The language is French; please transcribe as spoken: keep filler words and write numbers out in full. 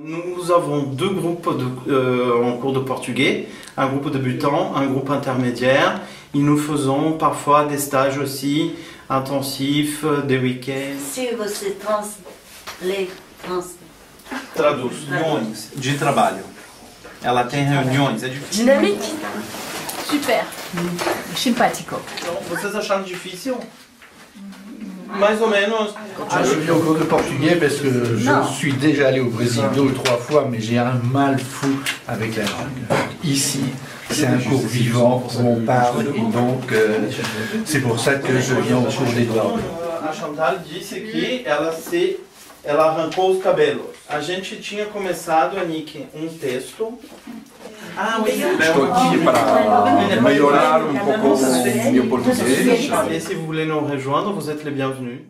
Nous avons deux groupes de, euh, en cours de portugais, un groupe débutant, un groupe intermédiaire. Et nous faisons parfois des stages aussi intensifs, des week-ends. Si vous trans... les trans... Traduções de trabalho. Ela tem reuniões. É difícil. Dynamique. Super. Simpático. Vocês acharam difícil? Mais ou menos. Ah, je viens au cours de portugais parce que je non. suis déjà allé au Brésil deux ou trois fois, mais j'ai un mal fou avec la langue. Ici, c'est un cours vivant où on parle, et donc euh, c'est pour ça que je viens au cours des doigts. Chantal disse que ela se, ela arrancou os cabelos. A gente tinha começado, Nick, um texto. Ah, oui. Estou aqui para melhorar um pouco o meu português. Et si vous voulez nous rejoindre, vous êtes les bienvenus.